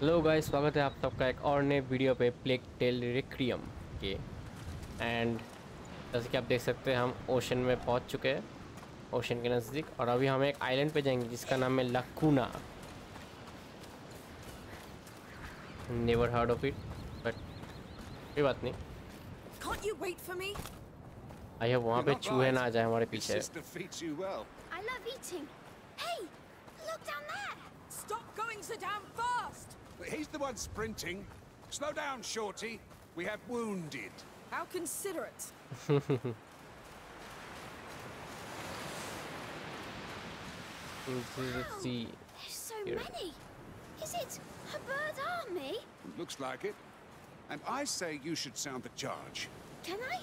Hello guys, स्वागत है आप सबका एक और नए वीडियो पे प्लेग टेल रिक्रियम के। एंड जैसे कि आप देख सकते हैं हम ओशन में पहुंच चुके हैं, ओशन के नज़दीक, और अभी हम एक आइलैंड पे जाएंगे जिसका नाम है lacuna. Never heard of it, but कोई बात नहीं। आई होप वहाँ पे चूहे ना आ जाए हमारे पीछे। Stop going so damn fast! But he's the one sprinting. Slow down, Shorty. We have wounded. How considerate. Wow, there's so many. Is it a bird army? Looks like it. And I say you should sound the charge. Can I?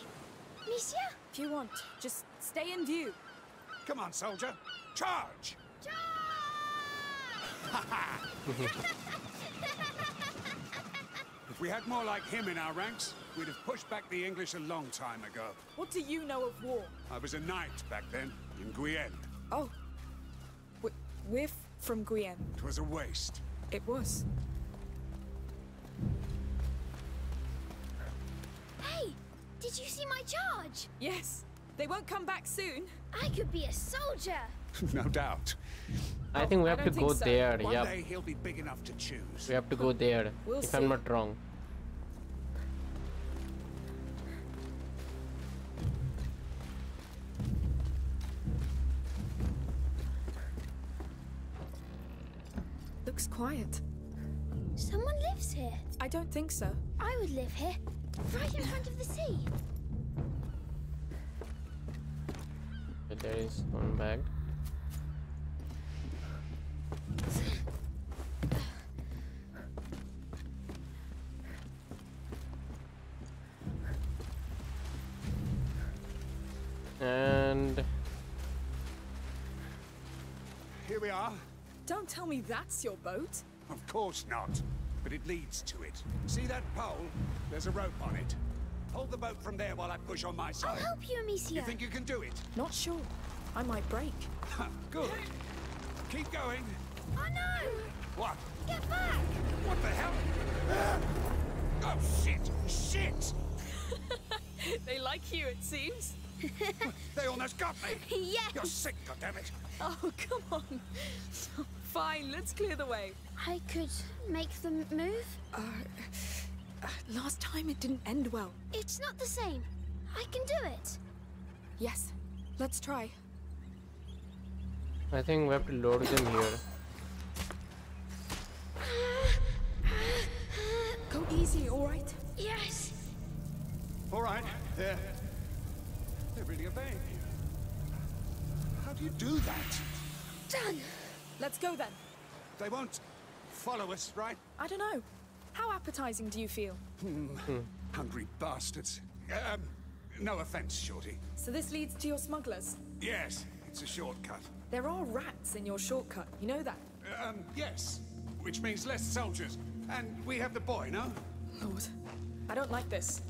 Amicia? If you want, just stay in view. Come on, soldier. Charge! Charge! If we had more like him in our ranks, we'd have pushed back the English a long time ago. What do you know of war? I was a knight back then, in Guyenne. Oh. We're from Guyenne. It was a waste. It was. Hey, did you see my charge? Yes. They won't come back soon. I could be a soldier. No doubt. I think we have to go there. One day he'll be big enough to choose. We have to go there. If I'm not wrong. Looks quiet. Someone lives here. I don't think so. I would live here, right in front of the sea. There is one bag. And here we are. Don't tell me that's your boat. Of course not, but it leads to it. See that pole? There's a rope on it. Hold the boat from there while I push on my side. I'll help you, Amicia. You think you can do it? Not sure. I might break. Good. Keep going. Oh no! What? Get back! What the hell? Oh shit! Shit! They like you, it seems. They almost got me. Yes. You're sick, goddammit. Oh, come on. Fine, let's clear the way. I could make them move. Last time it didn't end well. It's not the same. I can do it. Yes, let's try. I think we have to load them here. Go easy, all right? Yes. All right. They're really obeying you. How do you do that? Done. Let's go then. They won't follow us, right? I don't know. How appetizing do you feel? Hungry bastards. No offense, Shorty. So this leads to your smugglers? Yes, it's a shortcut. There are rats in your shortcut, you know that? Yes, which means less soldiers. And we have the boy, no? Lord, I don't like this.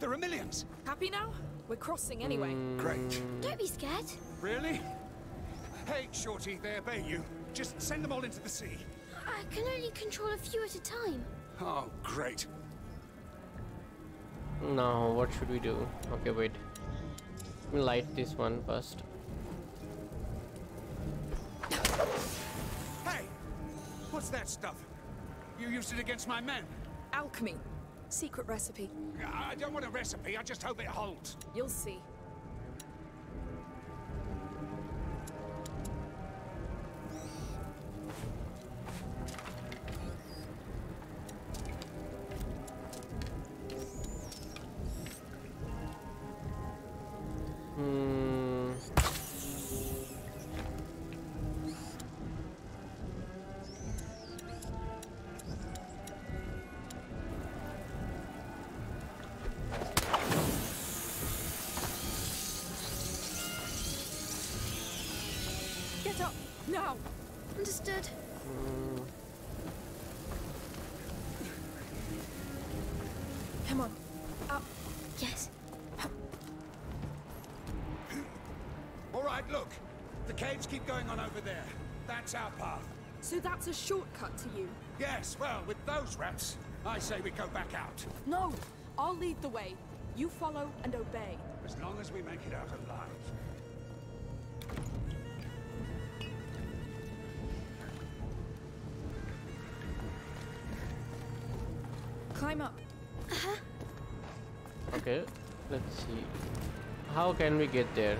There are millions. Happy now? We're crossing anyway. Great. Don't be scared. Really? Hey, Shorty, they obey you. Just send them all into the sea. I can only control a few at a time. Oh, great. Now, what should we do? Okay, wait. We'll light this one first. Hey! What's that stuff? You used it against my men. Alchemy. Secret recipe. I don't want a recipe, I just hope it holds. You'll see. Get up! Now! Understood. Come on. Up. Yes. All right, look. The caves keep going on over there. That's our path. So that's a shortcut to you? Yes, well, with those rats, I say we go back out. No! I'll lead the way. You follow and obey. As long as we make it out alive. Climb up. Okay, let's see. How can we get there?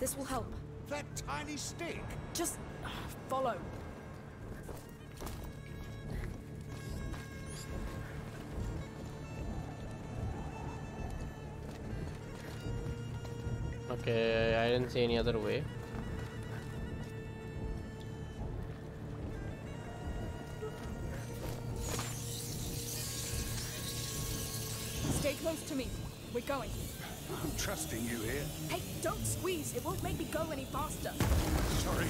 This will help. That tiny stick. Just follow. Okay, I didn't see any other way. Stay close to me. We're going. I'm trusting you here. Hey, don't squeeze. It won't make me go any faster. Sorry.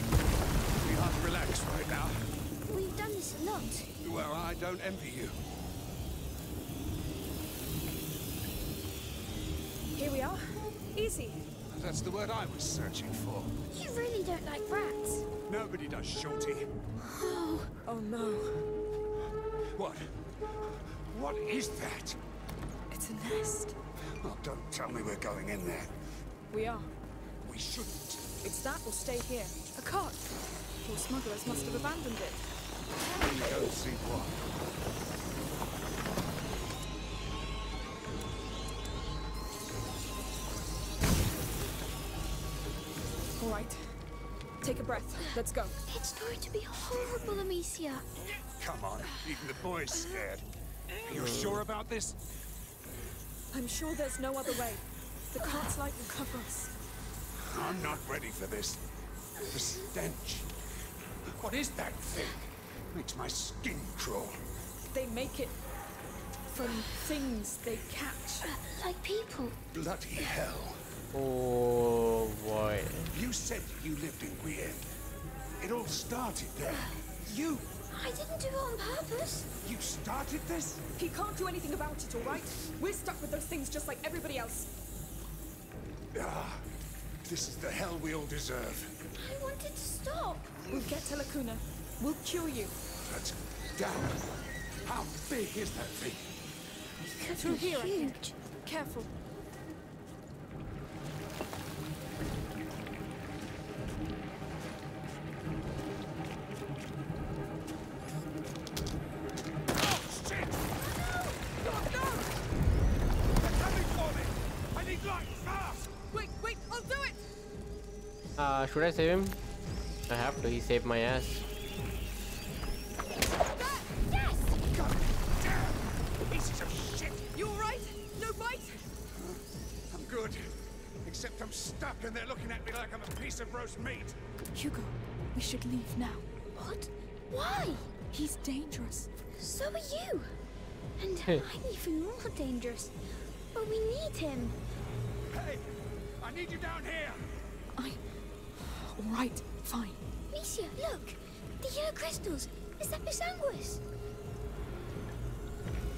We aren't relaxed right now. We've done this a lot. Well, I don't envy you. Here we are. Easy. That's the word I was searching for. You really don't like rats. Nobody does, Shorty. Oh no. What? What is that? It's a nest. Oh, don't tell me we're going in there. We are. We shouldn't. It's that or stay here. A cart. Poor smugglers must have abandoned it. We don't see what. All right. Take a breath. Let's go. It's going to be horrible, Amicia. Come on. Even the boy's scared. Are you sure about this? I'm sure there's no other way. The cart's light will cover us. I'm not ready for this. The stench. What is that thing? Makes my skin crawl. They make it from things they catch. Like people. Bloody hell. Oh, boy. You said you lived in Guyenne. It all started there. You. I didn't do it on purpose. You started this? He can't do anything about it, all right? We're stuck with those things just like everybody else. Ah, this is the hell we all deserve. I wanted to stop. We'll get to Lacuna. We'll cure you. But damn, how big is that thing? It could Through be here, huge. I think. Careful. Should I save him? I have to. He saved my ass. Yes! God damn! Pieces of shit! You alright? No bite? I'm good. Except I'm stuck and they're looking at me like I'm a piece of roast meat. Hugo, we should leave now. What? Why? He's dangerous. So are you. And I'm even more dangerous. But we need him. Hey! I need you down here! All right, fine. Amicia, look! The yellow crystals! Is that Bisanguis?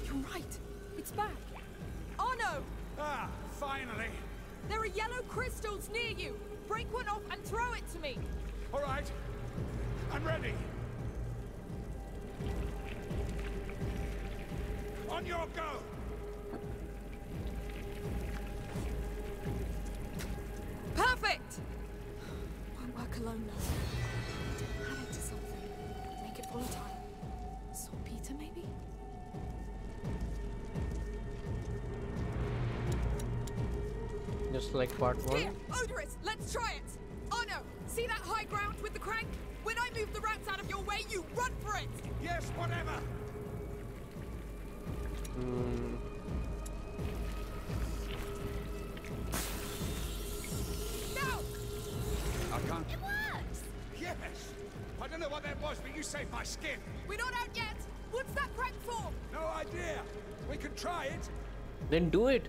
You're right. It's back. Arno! Ah, finally! There are yellow crystals near you! Break one off and throw it to me! All right. I'm ready. On your go! Perfect! Work alone now. Add it to something. Make it volatile. Saltpeter, maybe? Just like part one. Here, odorous. Let's try it. Arno, see that high ground with the crank? When I move the rats out of your way, you run for it. Yes, whatever. It works! Yes! I don't know what that was, but you saved my skin! We're not out yet! What's that crank for? No idea! We could try it! Then do it.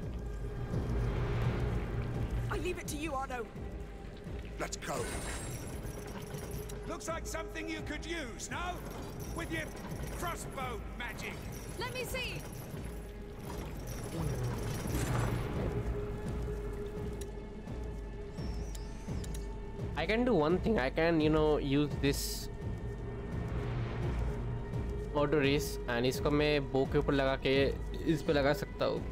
I leave it to you, Arno. Let's go. Looks like something you could use, no? With your crossbow magic. Let me see. I can do one thing. I can, you know, use this auto race and इसको मैं bow के ऊपर लगा के इस पे लगा सकता हूँ.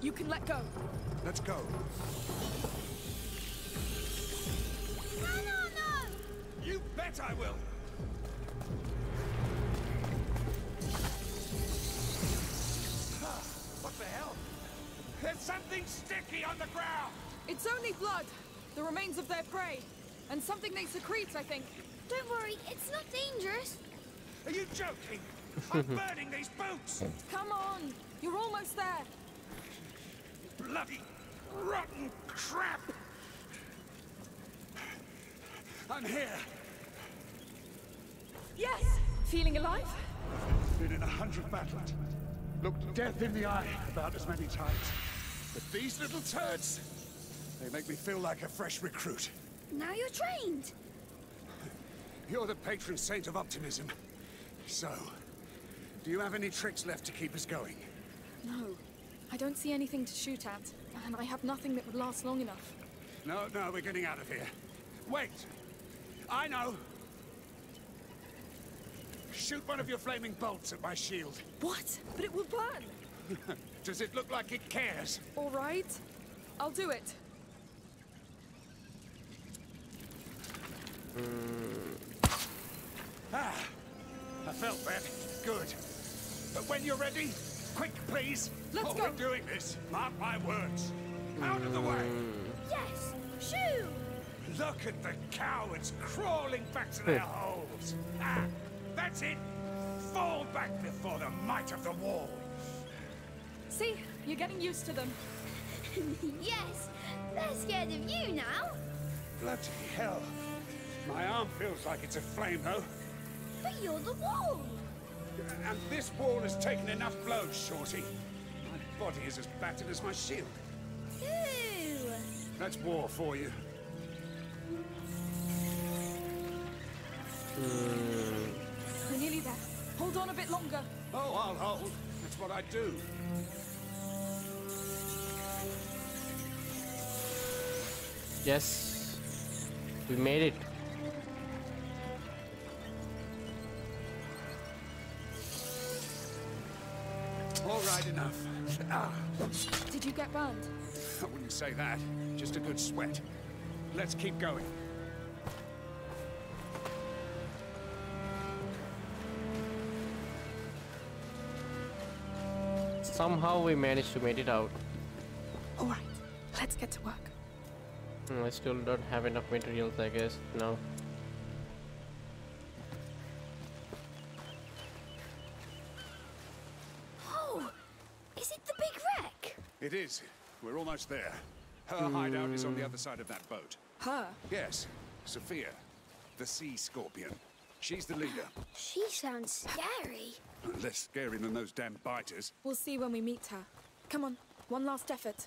You can let go. Let's go. No. You bet I will. What the hell? There's something sticky on the ground. It's only blood, the remains of their prey, and something they secrete, I think. Don't worry, it's not dangerous. Are you joking? I'm burning these boots. Come on, you're almost there. Bloody, rotten crap! I'm here. Yes, feeling alive? Been in 100 battles. Looked death in the eye about as many times. But these little turds, they make me feel like a fresh recruit. Now you're trained. You're the patron saint of optimism. So, do you have any tricks left to keep us going? No. I don't see anything to shoot at, and I have nothing that would last long enough. No, we're getting out of here. Wait! I know! Shoot one of your flaming bolts at my shield. What? But it will burn! Does it look like it cares? All right. I'll do it. Ah! I felt that. Good. But when you're ready, quick, please! Let's go. We're doing this. Mark my words. Out of the way. Yes. Shoo. Look at the cowards crawling back to their holes. Ah, that's it. Fall back before the might of the wall. See, you're getting used to them. Yes. They're scared of you now. Bloody hell. My arm feels like it's aflame, though. But you're the wall. And this wall has taken enough blows, Shorty. My body is as battered as my shield. Ew. That's war for you. We're nearly there. Hold on a bit longer. Oh, I'll hold. That's what I do. Yes. We made it. All right, enough. Ah. Did you get burned? I wouldn't say that. Just a good sweat. Let's keep going. Somehow we managed to make it out. All right, let's get to work. I still don't have enough materials, I guess. No. It is. We're almost there. Her hideout is on the other side of that boat. Her? Yes. Sophia, the sea scorpion. She's the leader. She sounds scary. Less scary than those damn biters. We'll see when we meet her. Come on, one last effort.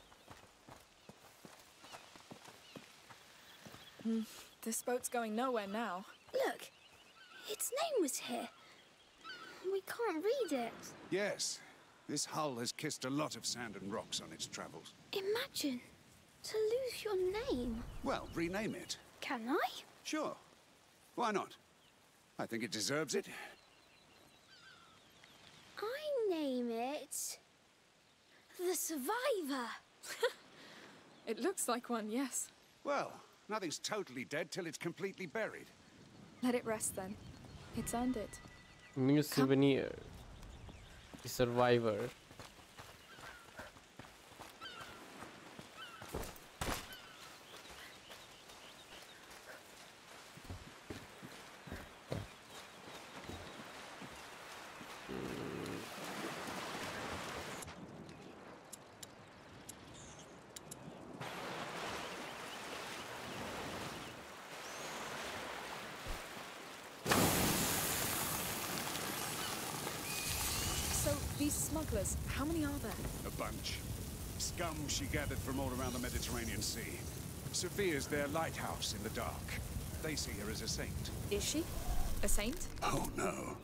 This boat's going nowhere now. Look, its name was here. We can't read it. Yes. This hull has kissed a lot of sand and rocks on its travels. Imagine to lose your name. Well, rename it. Can I? Sure. Why not? I think it deserves it. I name it The Survivor. It looks like one, yes. Well, nothing's totally dead till it's completely buried. Let it rest then. It's earned it. New souvenir. The Survivor. So, these smugglers, how many are there? A bunch. Scum she gathered from all around the Mediterranean Sea. Sophia's their lighthouse in the dark. They see her as a saint. Is she? A saint? Oh, no.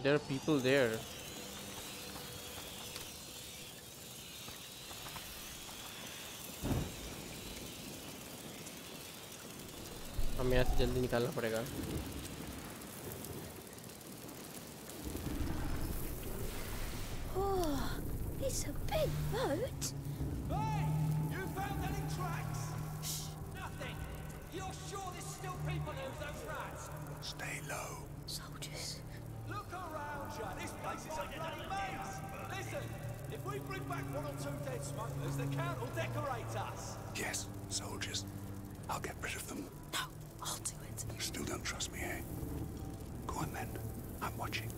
There are people there. हमें यहाँ से जल्दी निकालना पड़ेगा. Oh, it's a big boat. Hey, you found any tracks? Shh, nothing. You're sure there's still people here with those rats? Stay low. Soldiers. Look around you, this place is a bloody maze! Listen, if we bring back one or two dead smugglers, the Count will decorate us! Yes, soldiers. I'll get rid of them. No, I'll do it. Still don't trust me, eh? Go on then, I'm watching.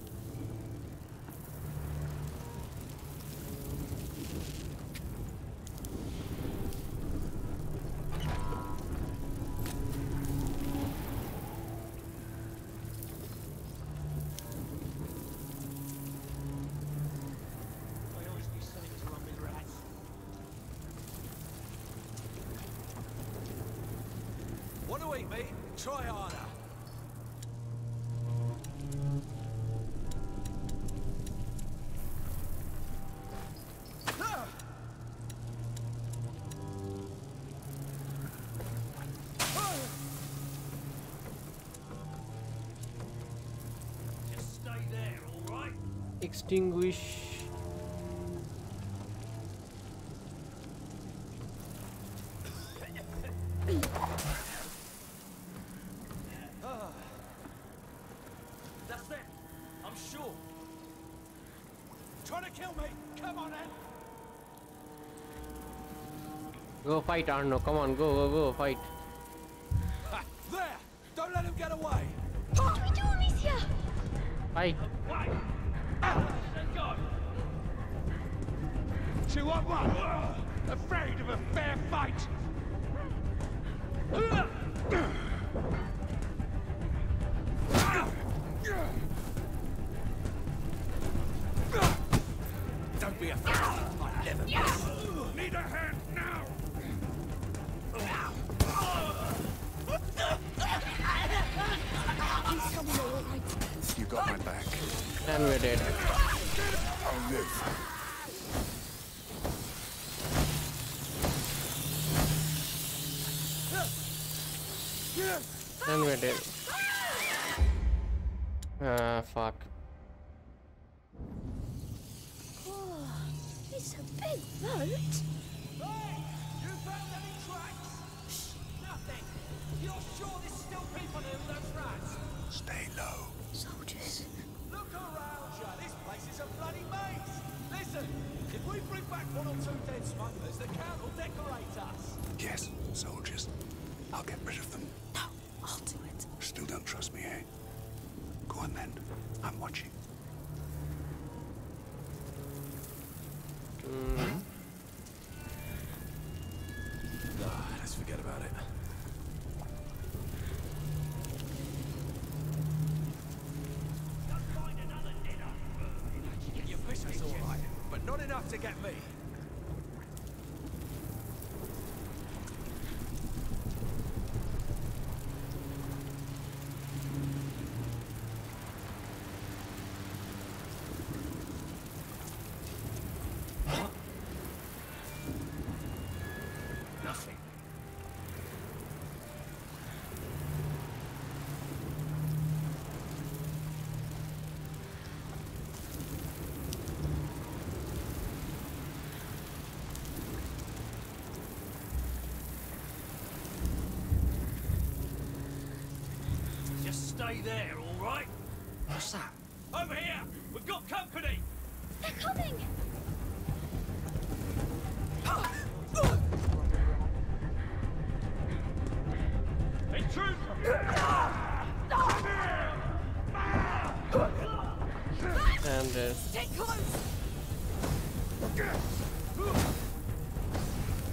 Try Arno. Just stay there, all right? Extinguish. Go fight, Arno. Come on, go, go, go, fight. There! Don't let him get away! What do we do, Amicia? Fight. Two on one! Afraid of a fair fight! Don't be afraid of my leather. Need a hand now! You got my back. And we're dead. I'll live. And we're dead. Ah, fuck. Oh, it's a big boat. Stay low. Soldiers. Look around you. This place is a bloody maze. Listen, if we bring back one or two dead smugglers, the Count will decorate us. Yes, soldiers. I'll get rid of them. No, I'll do it. Still don't trust me, eh? Go on then. I'm watching. Let's forget about it. Not enough to get me. stay there, all right? What's that? Over here! We've got company! They're coming! And stay close!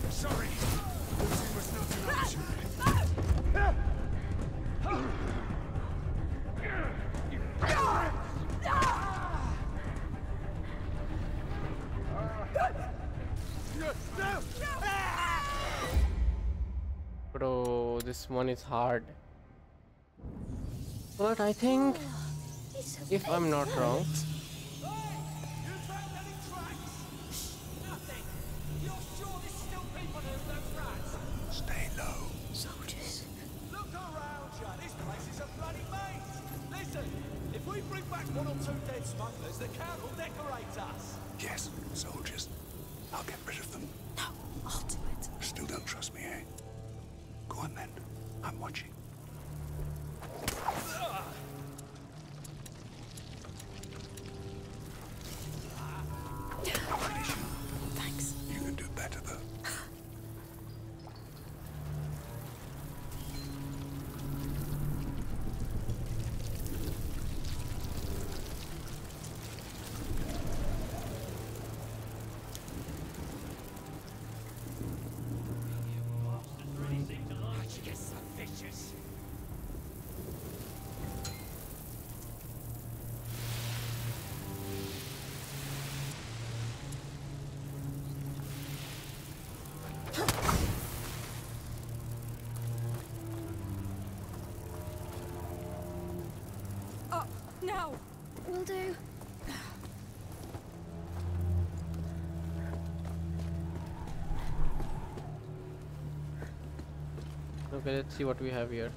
Sorry, losing was not an option. Bro, this one is hard. But I think, if I'm not wrong, will do. Okay, let's see what we have here.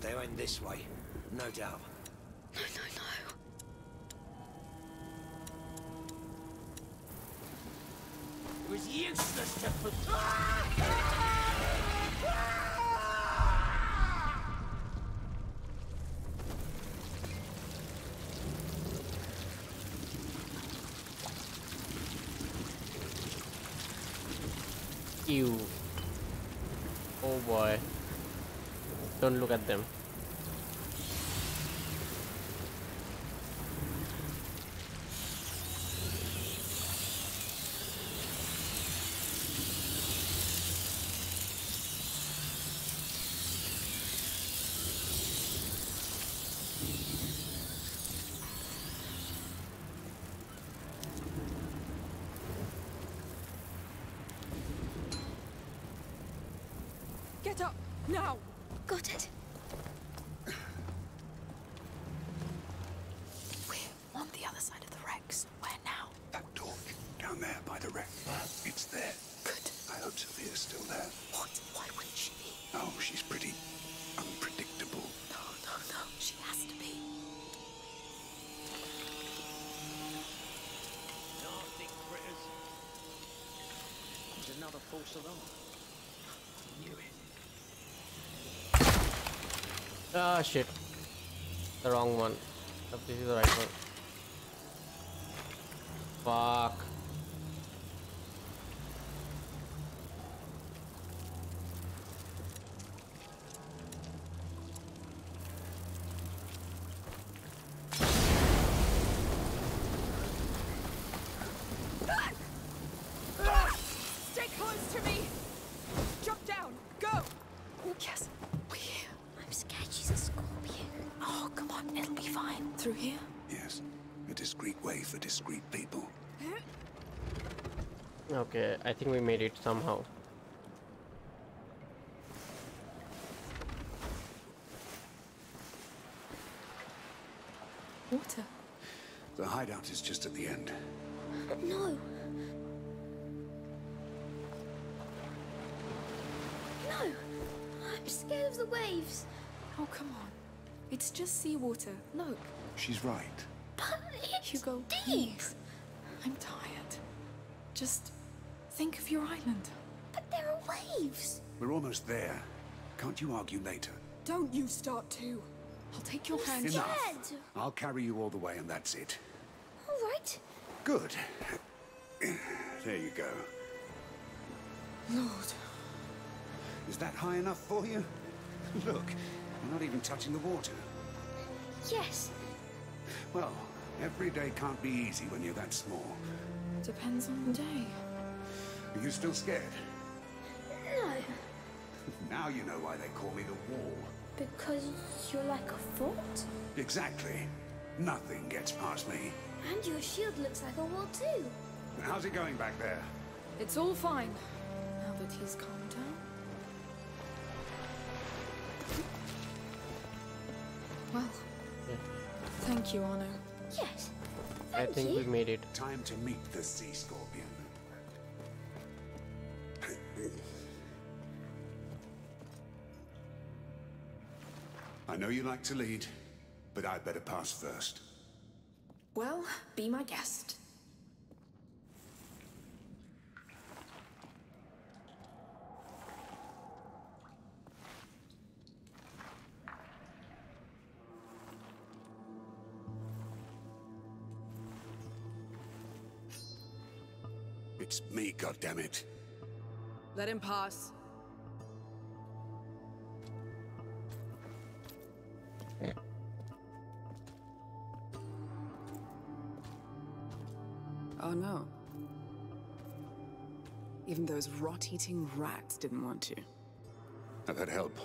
They went this way, no doubt. No. It was useless to put. Ew. Oh boy. Don't look at them. Now! Got it. We're on the other side of the wrecks. Where now? That door. Down there by the wreck. It's there. Good. I hope Sophia's still there. What? Why wouldn't she be? Oh, she's pretty unpredictable. No, no, no. She has to be. Nasty critters. There's another false alarm. I knew it. Ah, shit. The wrong one. This is the right one. Fuck. Okay, I think we made it somehow. Water. The hideout is just at the end. No. No. I'm scared of the waves. Oh, come on. It's just seawater. Look. She's right. But it's Hugo, deep. I'm tired. Just think of your island. But there are waves. We're almost there. Can't you argue later? Don't you start to. I'll take your hand. Enough. I'll carry you all the way and that's it. All right. Good. There you go. Lord. Is that high enough for you? Look, you're not even touching the water. Yes. Well, every day can't be easy when you're that small. Depends on the day. Are you still scared? No. Now you know why they call me the Wall. Because you're like a fort? Exactly. Nothing gets past me. And your shield looks like a wall too. How's it going back there? It's all fine. Now that he's calmed down. Well, yeah. Thank you, Arno. Yes, thank you. I think we made it. Time to meet the sea scorpion. I know you like to lead, but I'd better pass first. Well, be my guest. It's me, goddammit. Let him pass. Oh no. Even those rot-eating rats didn't want to. I've had help.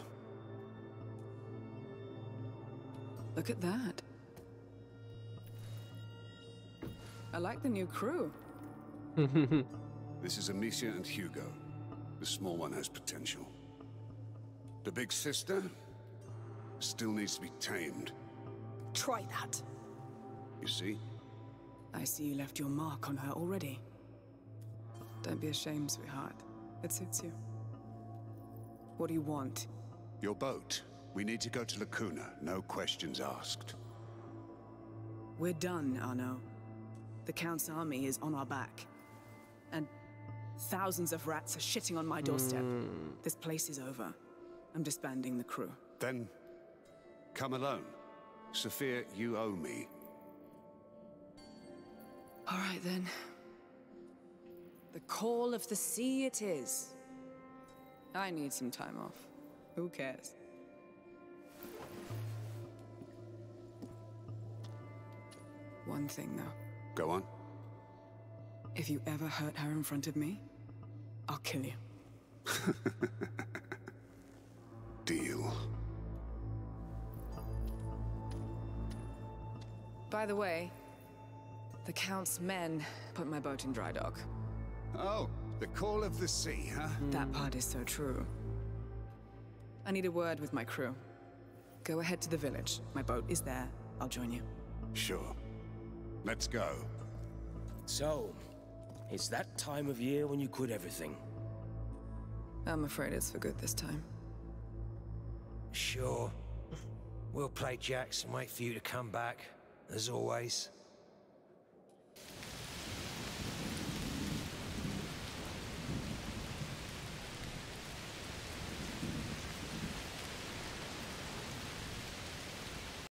Look at that. I like the new crew. This is Amicia and Hugo. The small one has potential. The big sister still needs to be tamed. Try that. You see? I see you left your mark on her already. Don't be ashamed, sweetheart. It suits you. What do you want? Your boat. We need to go to Lacuna, no questions asked. We're done, Arno. The Count's army is on our back. And thousands of rats are shitting on my doorstep. This place is over. I'm disbanding the crew. Then, come alone. Sophia, you owe me. All right, then. The call of the sea it is. I need some time off. Who cares? One thing, though. Go on. If you ever hurt her in front of me, I'll kill you. Deal. By the way, the Count's men put my boat in dry dock. Oh, the call of the sea, huh? That part is so true. I need a word with my crew. Go ahead to the village. My boat is there. I'll join you. Sure. Let's go. So, it's that time of year when you quit everything. I'm afraid it's for good this time. Sure. We'll play jacks and wait for you to come back, as always.